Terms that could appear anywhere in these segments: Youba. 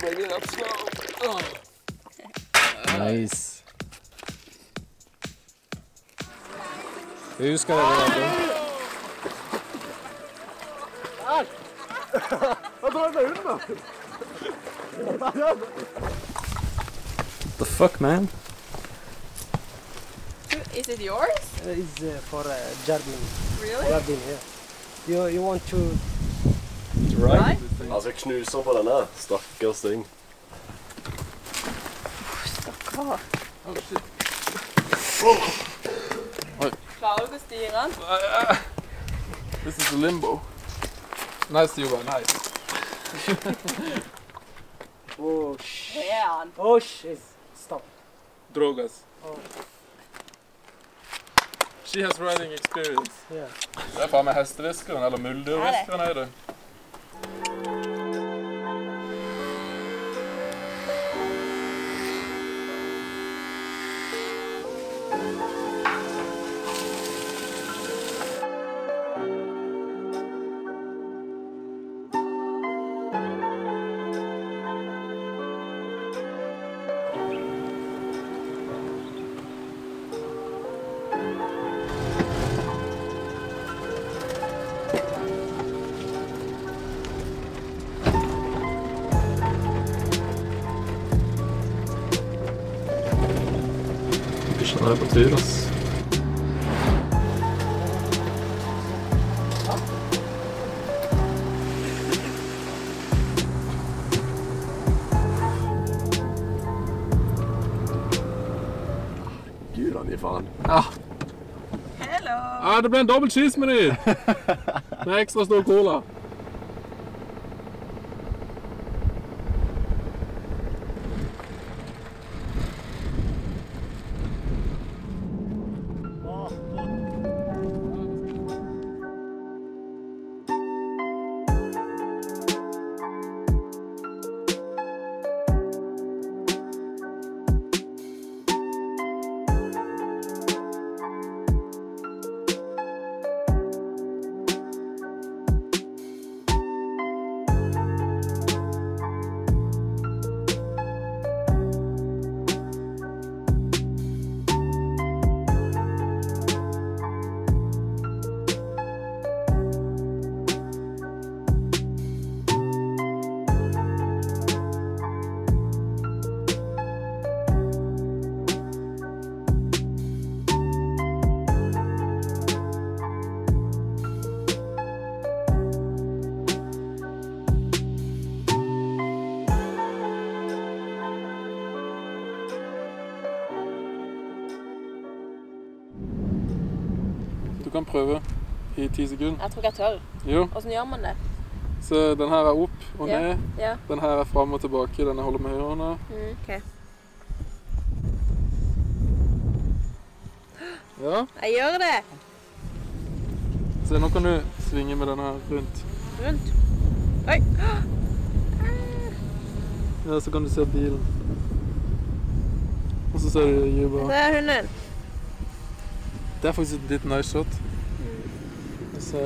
bring it up slow. Oh. Nice. Who's got the fuck, man? Is it yours? It's for Jardin. Really? Jardin, yeah. You want to... Right? Altså, jeg knuser på denne. Stakkars ting. Stakkar. Oh, shit. Oh. Klarer du ikke å styre den? This is a limbo. Nice, Youba, nice. Oh, shit. Man. Oh, shit. Stop. Drogas. Oh. She has riding experience. Yeah. Det er faen med hesteviskeren, eller muldurviskeren, er det? Nå er jeg på tur, ass. Gud, han gir faen. Ja. Hello! Ja, det ble en dobbelt cheese-meny! Med ekstra stor cola. Du kan prøve i 10 sekunder. Jeg tror ikke jeg tør. Jo. Hvordan gjør man det? Så den her er opp og ned, ja. Den her er frem og tilbake, den holder med høyrehånda. Okay. Ja. Jeg gjør det! Se, nå kan du svinge med den her rundt. Rundt? Oi! Ja, så kan du se bilen. Og så ser du Youba. Det er hunden. Det er faktisk et litt nice shot. Så...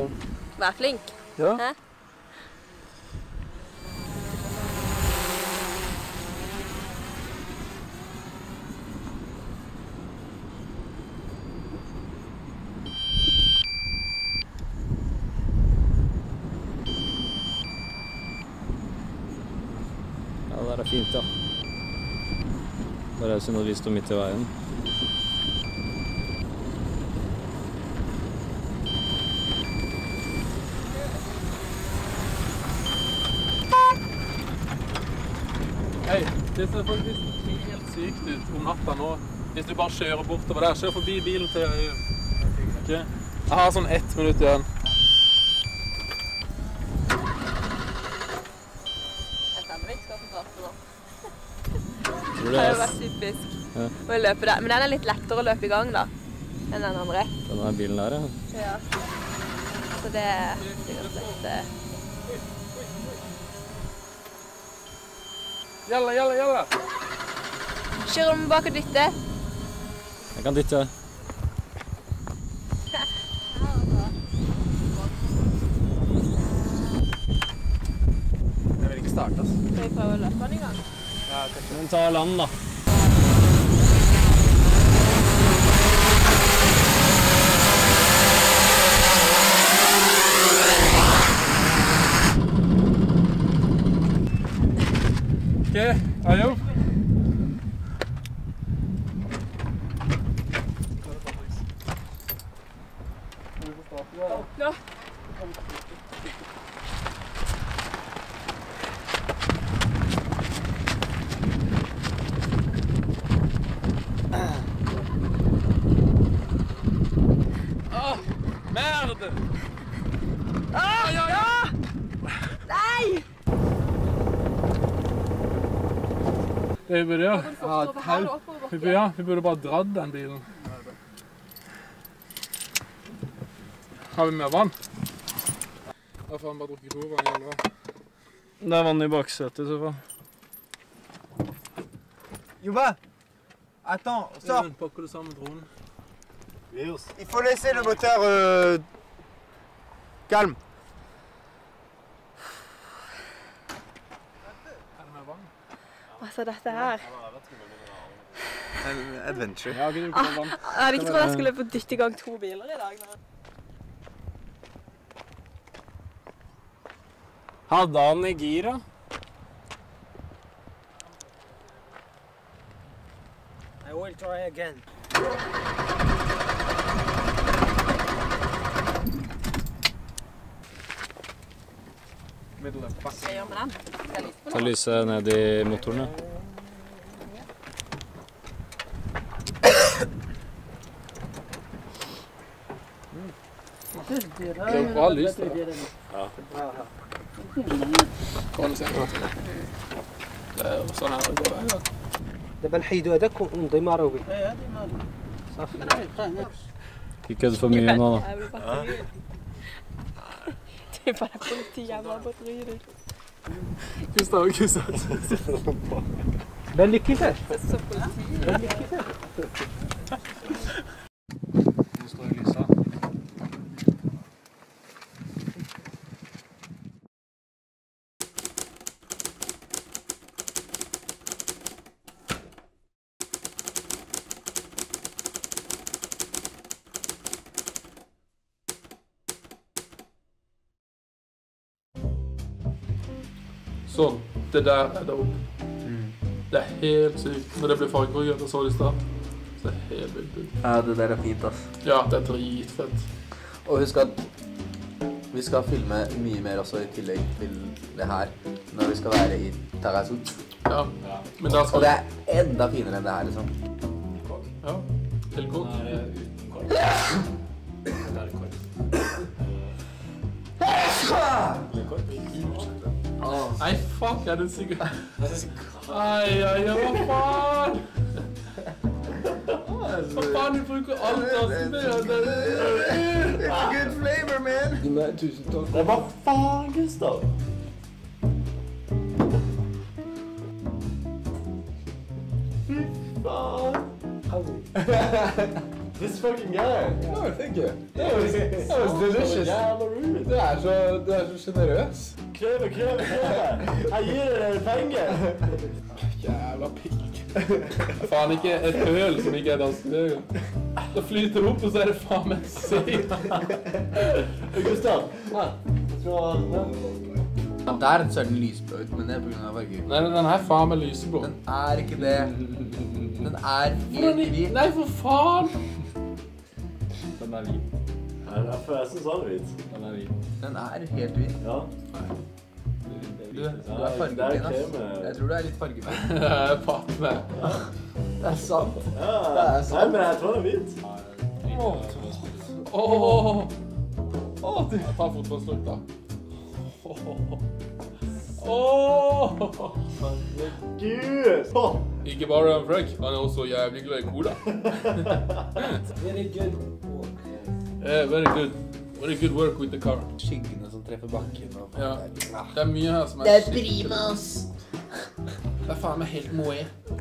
Vær flink. Ja. Hæ? Ja, det er fint da. Det er jo sånn at vi står midt i veien. Det ser faktisk helt sykt ut om natta nå. Hvis du bare kjører bortover der, kjør forbi bilen til jeg. Okay. Jeg har sånn 1 minutt igjen. Jeg stemmer ikke skal fordrappe nå. Det har jo vært typisk. Ja. Å løpe der. Men den er litt lettere å løpe i gang da, enn den andre. Den her bilen der, ja. Ja. Så det er sikkert litt... Jalla, jalla, jalla! Kjører du med bak og dytte? Jeg kan dytte. Jeg vil ikke starte, altså. skal jeg prøve å løpe den i gang? Ja, kanskje. Men ta land da. Okay, ayo. Ja. Ah, merde. Ah, ja, ja. Nei. Det burde jo. Ja, vi burde bare dratt den bilen. Har vi mer vann? Da får han bare drukke rovann i alle vann. Det er vann i baksetet, så faen. Youba! Attends, sort! On pakke det sammen med dronen. Il faut laisser le moteur... calme. Er det mer vann? Altså, dette her... Adventure. Jeg hadde ikke trodd jeg skulle få dytte i gang 2 biler i dag. Hadde han i gira? I will try again. Ta lyset ned i motorene. Det er bra lys da. Ja. Ikke kødd for mye nå da. Det er bare politijævla batterier. Gustav, Gustav. Vel lykkes det. Vel lykkes det. Nå står jo lyset. Sånn, det der er det opp. Det er helt sykt. Når det blir fargerøyere, så det snart. Så det er helt bygd. Ja, det der er fint, ass. Ja, det er dritfett. Og husk at vi skal filme mye mer også i tillegg til det her. Når vi skal være i terrassen. Ja. Og det er enda finere enn det her, liksom. Ja, helt kort. Den er uten kort. Den er kort. Den er kort. Nei, fuck, er det sikkert? Ai, ai, ja, hva faen? Hva faen, du bruker alt av smør? It's a good flavor, man! Nei, tusen takk. Det var faen, Gustav! Fy faen! This fucking guy! No, thank you. That was delicious. Du så generøs. Kreve! Jeg gir deg penger! Jævla pikk! Faen ikke et øl som ikke er danskøl. Da flyter det opp, og så er det faen meg sykt. Gustav! Det er en sørlig lysblå ut, men det er på grunn av farge. Nei, den er faen med lyseblå. Den er ikke det. Den er helt hvit. Nei, for faen! Den er hvit. Nei, det er forresten sånn hvit. Den er hvit. Den er helt hvit. Ja. Du er fargeblind, ass. Jeg tror du er litt fargeblind. Det er fatt med. Det er sant. Det er sant. Nei, men jeg tror den er hvit. Åh! Åh, du! Jeg tar fotballslurk, da. Åh! Herregud! Ikke bare en frekk, han er også jævlig glad i cola. Very good. Yeah, very good work with the car. Skyggene som treffer bakken og... Ja, det er mye her som er... Det er primas! Det er faen meg helt moe.